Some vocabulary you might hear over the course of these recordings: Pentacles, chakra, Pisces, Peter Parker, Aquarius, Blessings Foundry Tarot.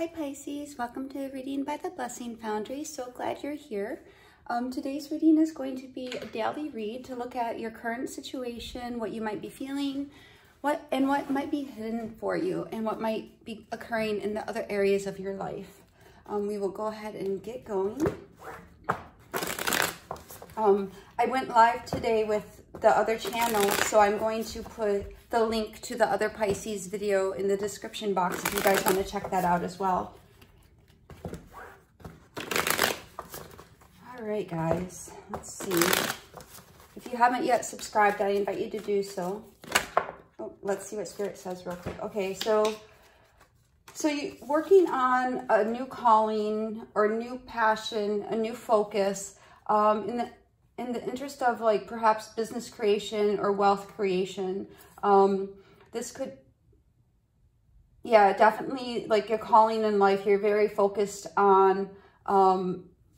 Hi Pisces, welcome to a reading by the Blessing Foundry. So glad you're here. Today's reading is going to be a daily read to look at your current situation, what you might be feeling, what might be hidden for you, and what might be occurring in the other areas of your life. We will go ahead and get going. I went live today with the other channel, so I'm going to put the link to the other Pisces video in the description box if you guys want to check that out as well. All right, guys, let's see. If you haven't yet subscribed, I invite you to do so. Oh, let's see what Spirit says real quick. Okay, so you're working on a new calling or new passion, a new focus, in the interest of like perhaps business creation or wealth creation. This could, yeah, definitely like your calling in life. You're very focused on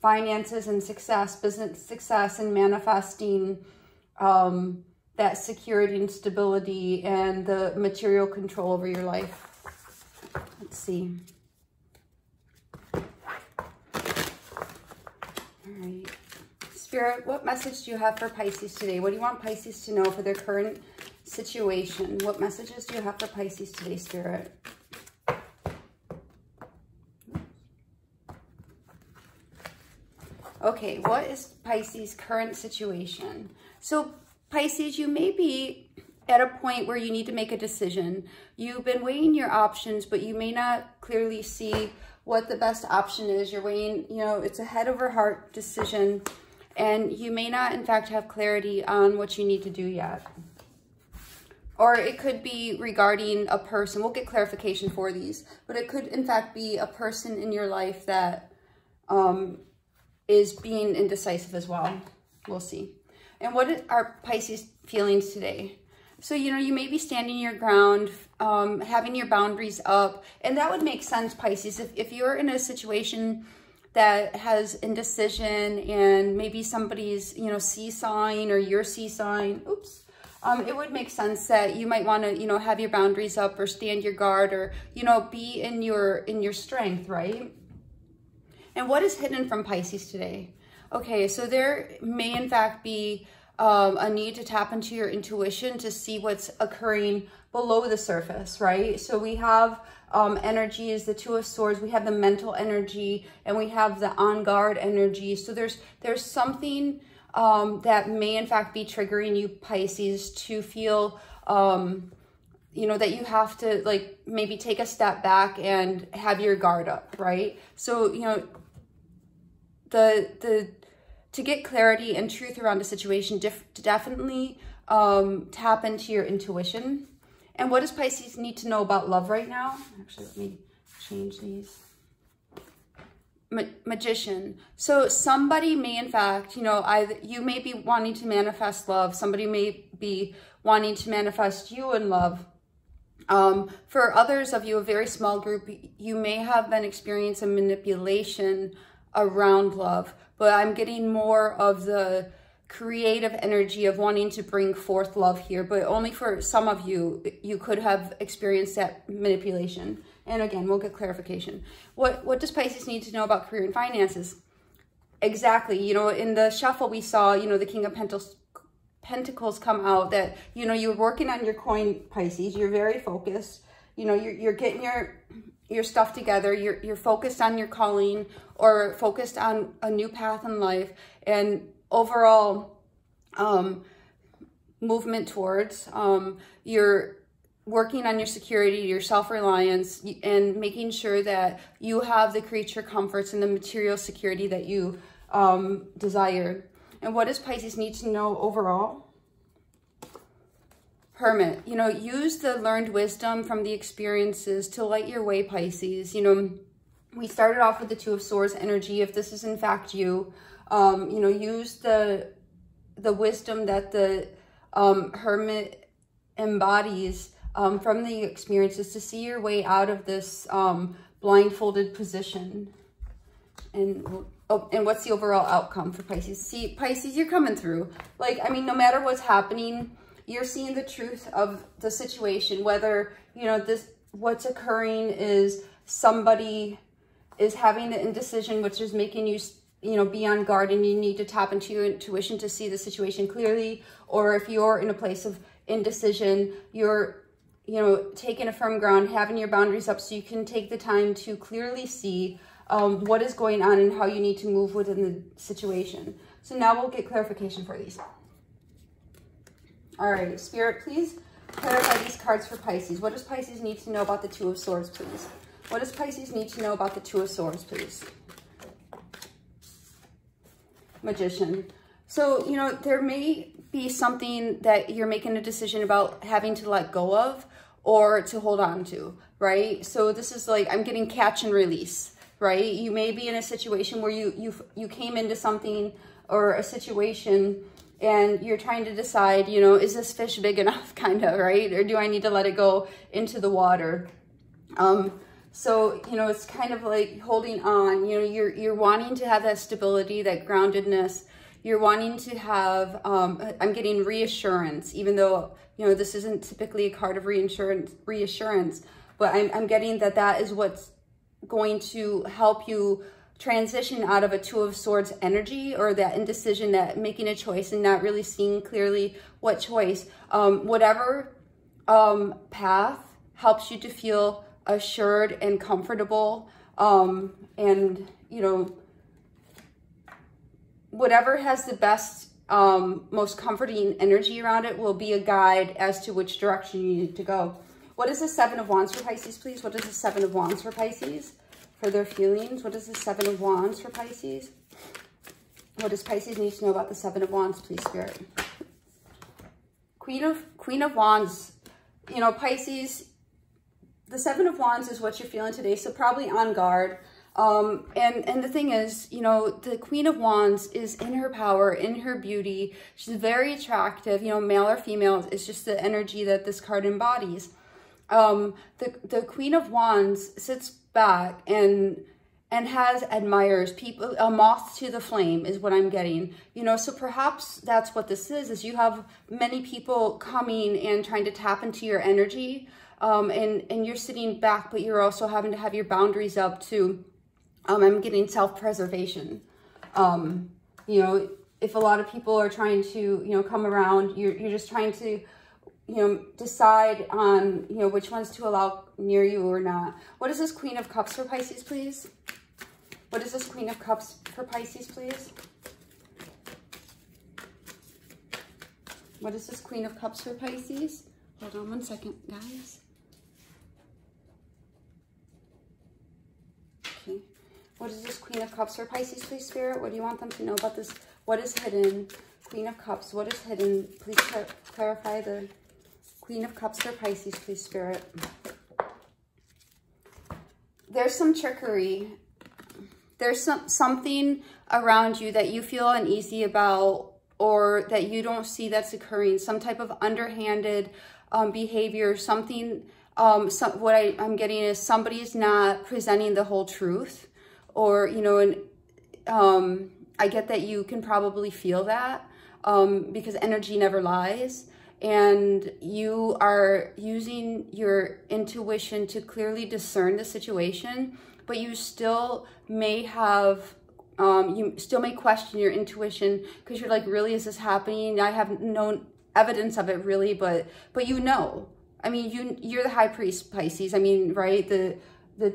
finances and success, business success, and manifesting that security and stability and the material control over your life. Let's see. All right. Spirit, what message do you have for Pisces today? What do you want Pisces to know for their current situation? What messages do you have for Pisces today, Spirit? Okay, what is Pisces' current situation? So, Pisces, you may be at a point where you need to make a decision. You've been weighing your options, but you may not clearly see what the best option is. You're weighing, you know, it's a head over heart decision. And you may not, in fact, have clarity on what you need to do yet. Or it could be regarding a person. We'll get clarification for these. But it could, in fact, be a person in your life that is being indecisive as well. We'll see. And what are Pisces' feelings today? So, you know, you may be standing your ground, having your boundaries up. And that would make sense, Pisces, if you're in a situation that has indecision and maybe somebody's, you know, seesawing or you're seesawing, oops, it would make sense that you might want to, you know, have your boundaries up or stand your guard or, you know, be in your strength, right? And what is hidden from Pisces today? Okay, so there may in fact be a need to tap into your intuition to see what's occurring below the surface, right? So we have energy is the Two of Swords. We have the mental energy and we have the on guard energy. So there's something that may in fact be triggering you, Pisces, to feel, you know, that you have to like maybe take a step back and have your guard up, right? So, you know, to get clarity and truth around a situation, definitely tap into your intuition. And what does Pisces need to know about love right now? Actually, let me change these. Magician. So somebody may, in fact, you know, you may be wanting to manifest love. Somebody may be wanting to manifest you in love. For others of you, a very small group, you may have been experiencing manipulation around love. But I'm getting more of the creative energy of wanting to bring forth love here, but only for some of you, you could have experienced that manipulation. And again, we'll get clarification. What does Pisces need to know about career and finances? Exactly. You know, in the shuffle we saw, you know, the King of Pentacles come out that, you know, you're working on your coin, Pisces. You're very focused. You know, you're getting your stuff together. You're focused on your calling or focused on a new path in life. And overall movement towards you're working on your security, your self-reliance, and making sure that you have the creature comforts and the material security that you desire. And what does Pisces need to know overall? Hermit. You know, use the learned wisdom from the experiences to light your way, Pisces. You know, we started off with the Two of Swords energy. If this is in fact you, you know, use the wisdom that the Hermit embodies from the experiences to see your way out of this blindfolded position. And oh, and what's the overall outcome for Pisces? See, Pisces, you're coming through. Like, I mean, no matter what's happening, you're seeing the truth of the situation. Whether, you know, what's occurring is somebody is having the indecision, which is making you, be on guard, and you need to tap into your intuition to see the situation clearly. Or if you're in a place of indecision, you're, taking a firm ground, having your boundaries up so you can take the time to clearly see what is going on and how you need to move within the situation. So now we'll get clarification for these. All right, Spirit, please clarify these cards for Pisces. What does Pisces need to know about the Two of Swords, please? What does Pisces need to know about the Two of Swords, please? Magician. So, there may be something that you're making a decision about having to let go of or to hold on to, right? So this is like, I'm getting catch and release, right? You may be in a situation where you came into something or a situation and you're trying to decide, is this fish big enough, kind of, right? Or do I need to let it go into the water? So, it's kind of like holding on, you're wanting to have that stability, that groundedness. You're wanting to have, I'm getting reassurance, even though, this isn't typically a card of reassurance, but I'm getting that is what's going to help you transition out of a Two of Swords energy, or that indecision, that making a choice and not really seeing clearly what choice. Whatever path helps you to feel assured and comfortable, and, whatever has the best, most comforting energy around it will be a guide as to which direction you need to go. What is the Seven of Wands for Pisces, please? What is the Seven of Wands for Pisces? For their feelings, what is the Seven of Wands for Pisces? What does Pisces need to know about the Seven of Wands, please, Spirit? Queen of Wands. Pisces, the Seven of Wands is what you're feeling today, so probably on guard. And the thing is, the Queen of Wands is in her power, in her beauty. She's very attractive, male or female. It's just the energy that this card embodies. The Queen of Wands sits back and admires people, a moth to the flame is what I'm getting, so perhaps that's what this is you have many people coming and trying to tap into your energy, and you're sitting back, but you're also having to have your boundaries up too. I'm getting self-preservation. If a lot of people are trying to, come around, you're just trying to, decide on, which ones to allow near you or not. What is this Queen of Cups for Pisces, please? What is this Queen of Cups for Pisces, please? What is this Queen of Cups for Pisces? Hold on one second, guys. Okay. What is this Queen of Cups for Pisces, please, Spirit? What do you want them to know about this? What is hidden? Queen of Cups, what is hidden? Please clarify the Queen of Cups for Pisces, please, Spirit. There's some trickery. There's something around you that you feel uneasy about, or that you don't see that's occurring. Some type of underhanded behavior, something, what I'm getting is somebody is not presenting the whole truth, or, I get that you can probably feel that, because energy never lies. And you are using your intuition to clearly discern the situation, but you still may have, you still may question your intuition, because you're like, really, is this happening? I have no evidence of it, really, but I mean, you're the High Priest, Pisces. I mean, right? The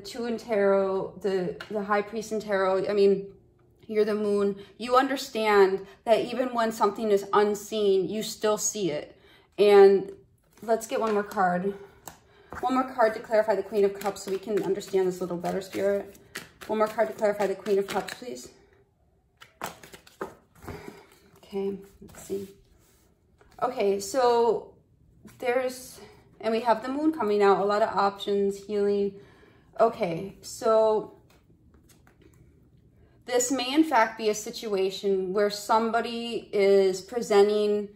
Two in Tarot, the High Priest in Tarot. I mean, you're the Moon. You understand that even when something is unseen, you still see it. And let's get one more card. One more card to clarify the Queen of Cups so we can understand this a little better, Spirit. One more card to clarify the Queen of Cups, please. Okay, let's see. Okay, so there's, and we have the Moon coming out, a lot of options, healing. Okay, so this may in fact be a situation where somebody is presenting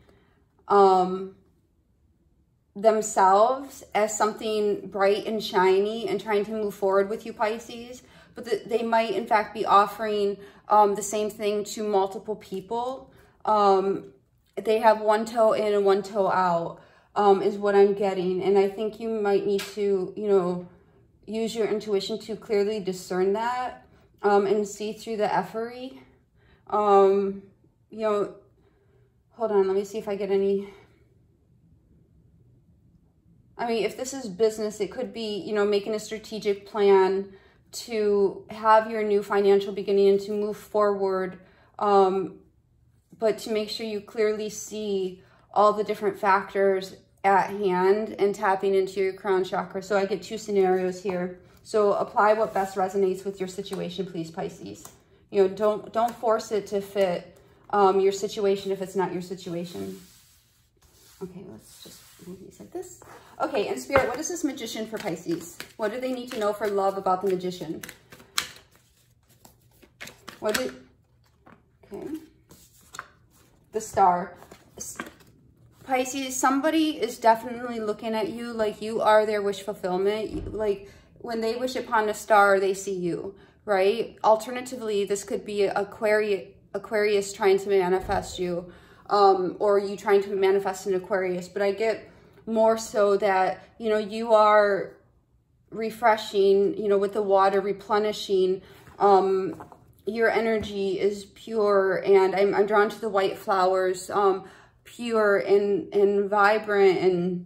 themselves as something bright and shiny and trying to move forward with you, Pisces, but they might in fact be offering the same thing to multiple people. They have one toe in and one toe out, is what I'm getting. And I think you might need to, use your intuition to clearly discern that and see through the effery. You know, hold on, let me see if I get any. I mean, if this is business, it could be, you know, making a strategic plan to have your new financial beginning and to move forward, but to make sure you clearly see all the different factors at hand and tapping into your crown chakra. So I get two scenarios here. So apply what best resonates with your situation, please, Pisces. You know, don't force it to fit your situation if it's not your situation. Okay, let's just move these like this. Okay, and Spirit, what is this magician for Pisces? What do they need to know for love about the magician? Okay. The Star. Pisces, somebody is definitely looking at you like you are their wish fulfillment. Like when they wish upon a star, they see you, right? Alternatively, this could be Aquarius trying to manifest you, or you trying to manifest an Aquarius. But I get more so that, you know, you are refreshing, you know, with the water, replenishing. Your energy is pure, and I'm drawn to the white flowers. Pure and vibrant, and,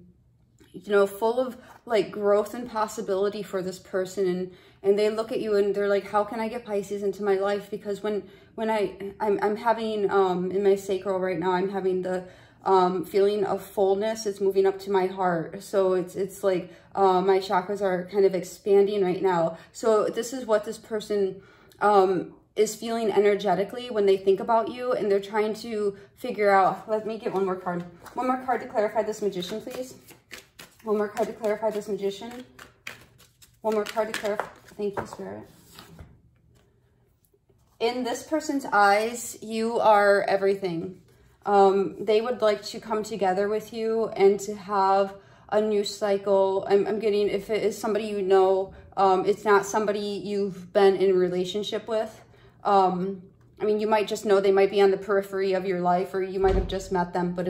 you know, full of like growth and possibility for this person. And they look at you and they're like, how can I get Pisces into my life? Because when I'm having, in my sacral right now, I'm having the feeling of fullness. It's moving up to my heart. So it's like my chakras are kind of expanding right now. So this is what this person is feeling energetically when they think about you, and they're trying to figure out. Let me get one more card. One more card to clarify this magician, please. One more card to clarify this magician. One more card to clarify. Thank you, Spirit. In this person's eyes, you are everything. They would like to come together with you and to have a new cycle. I'm getting, if it is somebody you know, it's not somebody you've been in a relationship with. I mean, you might just know, they might be on the periphery of your life, or you might have just met them, but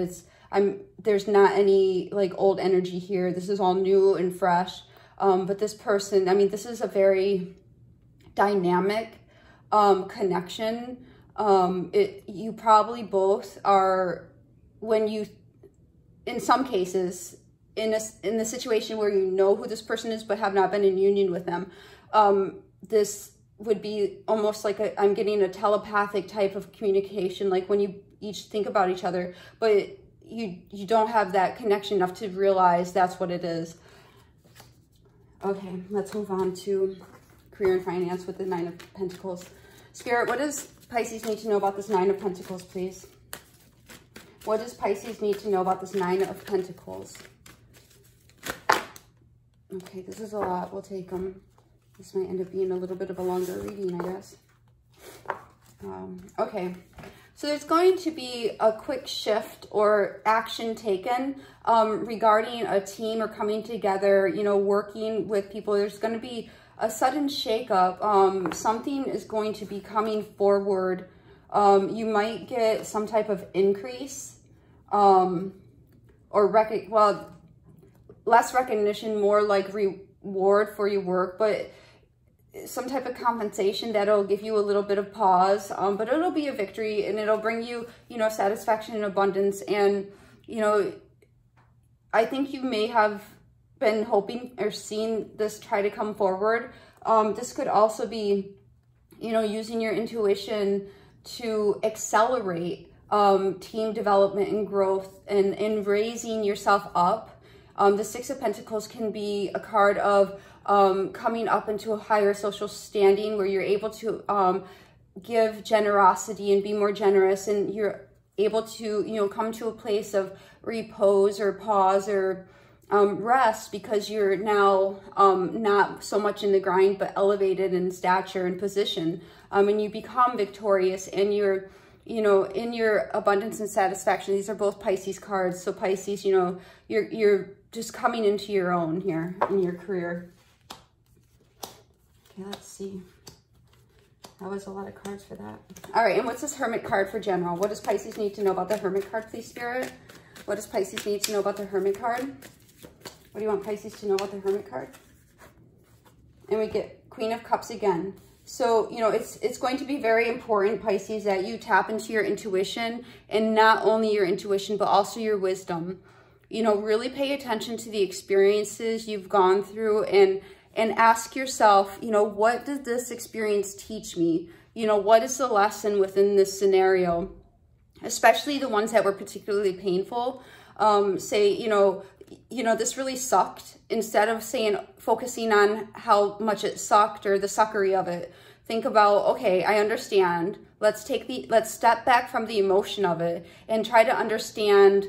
there's not any like old energy here. This is all new and fresh. But this person, I mean, this is a very dynamic connection. You probably both are, when you, in some cases, in the situation where you know who this person is but have not been in union with them, this would be almost like I'm getting a telepathic type of communication, like when you each think about each other, but you don't have that connection enough to realize that's what it is. Okay, let's move on to career and finance with the Nine of Pentacles. Spirit, what does Pisces need to know about this Nine of Pentacles, please? What does Pisces need to know about this Nine of Pentacles? Okay, this is a lot. We'll take them. This might end up being a little bit of a longer reading, I guess. Okay, so there's going to be a quick shift or action taken regarding a team or coming together, you know, working with people. There's going to be a sudden shakeup. Something is going to be coming forward. You might get some type of increase or less recognition, more like reward for your work, but some type of compensation that'll give you a little bit of pause, but it'll be a victory, and it'll bring you, you know, satisfaction and abundance. And, you know, I think you may have been hoping or seen this try to come forward. This could also be, you know, using your intuition to accelerate team development and growth and raising yourself up. The Six of Pentacles can be a card of coming up into a higher social standing where you're able to give generosity and be more generous, and you're able to, you know, come to a place of repose or pause or rest, because you're now not so much in the grind, but elevated in stature and position, and you become victorious, and you're, you know, in your abundance and satisfaction. These are both Pisces cards. So Pisces, you know, you're just coming into your own here in your career. Okay, let's see. That was a lot of cards for that. All right, and what's this Hermit card for general? What does Pisces need to know about the Hermit card, please, Spirit? What does Pisces need to know about the Hermit card? What do you want Pisces to know about the Hermit card? and we get Queen of Cups again. So, you know, it's going to be very important, Pisces, that you tap into your intuition, and not only your intuition, but also your wisdom. You know, really pay attention to the experiences you've gone through, and ask yourself, you know, what did this experience teach me? You know, what is the lesson within this scenario? Especially the ones that were particularly painful. Say, you know, this really sucked. Instead of saying, focusing on how much it sucked or the suckery of it, think about, okay, I understand. Let's step back from the emotion of it and try to understand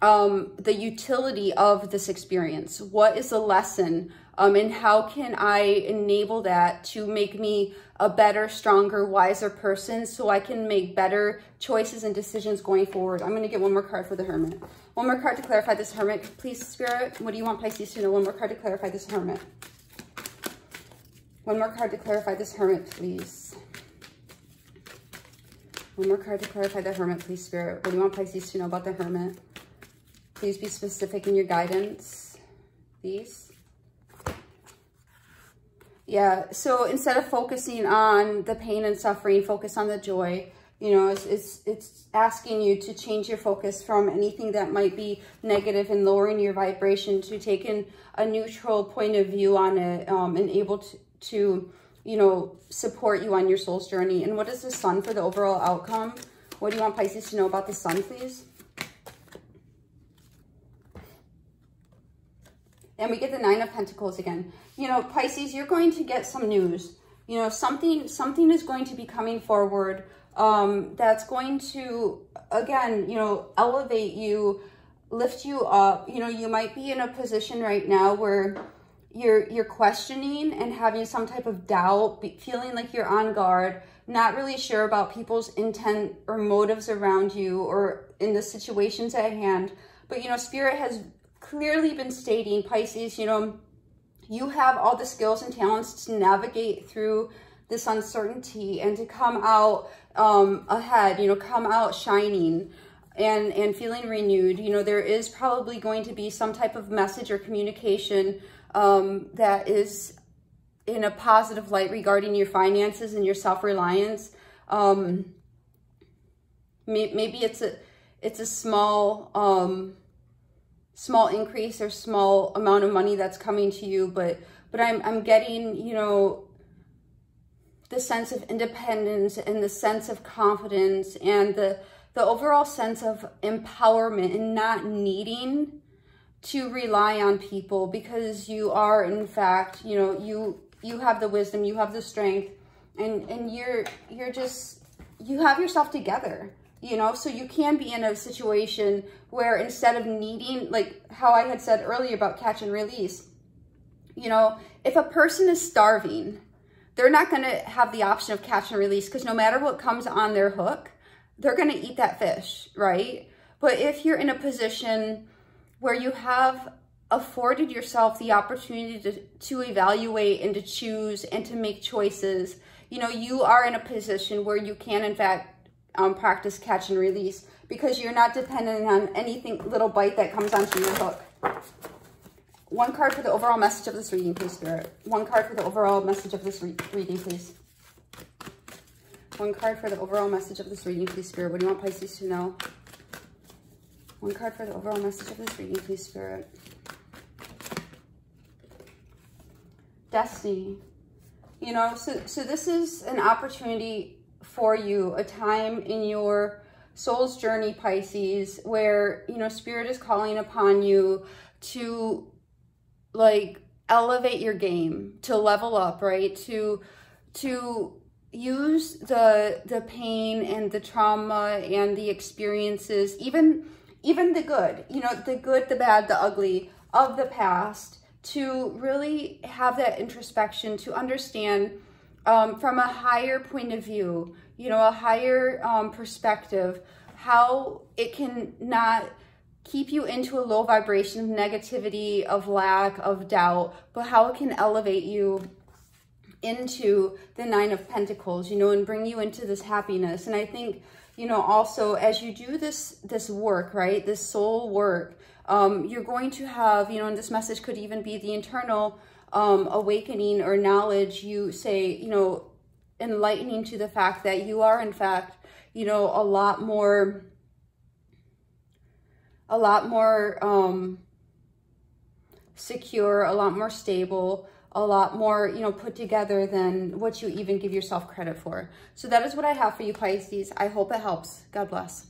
the utility of this experience. What is the lesson? And how can I enable that to make me a better, stronger, wiser person, so I can make better choices and decisions going forward? I'm going to get one more card for the Hermit. One more card to clarify this Hermit. Please, Spirit, what do you want Pisces to know? One more card to clarify this Hermit. One more card to clarify this Hermit, please. One more card to clarify the Hermit, please, Spirit. What do you want Pisces to know about the Hermit? Please be specific in your guidance, please. Yeah, so instead of focusing on the pain and suffering, focus on the joy. You know, it's asking you to change your focus from anything that might be negative and lowering your vibration to taking a neutral point of view on it, and able to, you know, support you on your soul's journey. And what is the Sun for the overall outcome? What do you want Pisces to know about the Sun, please? And we get the Nine of Pentacles again. You know, Pisces, you're going to get some news. You know, something is going to be coming forward that's going to, again, you know, elevate you, lift you up. You know, you might be in a position right now where you're questioning and having some type of doubt, feeling like you're on guard, not really sure about people's intent or motives around you or in the situations at hand. But, you know, Spirit has clearly been stating, Pisces, you know, you have all the skills and talents to navigate through this uncertainty and to come out ahead, you know, come out shining and feeling renewed. You know, there is probably going to be some type of message or communication that is in a positive light regarding your finances and your self-reliance. Maybe it's a small small increase or small amount of money that's coming to you, but I'm getting, you know, the sense of independence and the sense of confidence and the overall sense of empowerment and not needing to rely on people, because you are, in fact, you know, you have the wisdom, you have the strength, and you're just, you have yourself together. You know, so you can be in a situation where, instead of needing, like how I had said earlier about catch and release, you know, if a person is starving, they're not going to have the option of catch and release, because no matter what comes on their hook, they're going to eat that fish, right? But if you're in a position where you have afforded yourself the opportunity to evaluate and to choose and to make choices, you know, you are in a position where you can, in fact, practice catch and release, because you're not dependent on anything, little bite that comes onto your hook. One card for the overall message of this reading, please, Spirit. One card for the overall message of this reading, please. One card for the overall message of this reading, please, Spirit. What do you want Pisces to know? One card for the overall message of this reading, please, Spirit. Destiny. You know, so this is an opportunity for you, a time in your soul's journey, Pisces, where, you know, Spirit is calling upon you to, like, elevate your game, to level up, right? To use the pain and the trauma and the experiences, even the good, you know, the good, the bad, the ugly of the past, to really have that introspection, to understand from a higher point of view, you know, a higher perspective, how it can not keep you into a low vibration of negativity, of lack, of doubt, but how it can elevate you into the Nine of Pentacles, you know, and bring you into this happiness. And I think, you know, also as you do this work, right, this soul work, you're going to have, you know, and this message could even be the internal awakening or knowledge, you say, you know, enlightening to the fact that you are, in fact, you know, a lot more secure, a lot more stable, a lot more, you know, put together than what you even give yourself credit for. So that is what I have for you, Pisces. I hope it helps. God bless.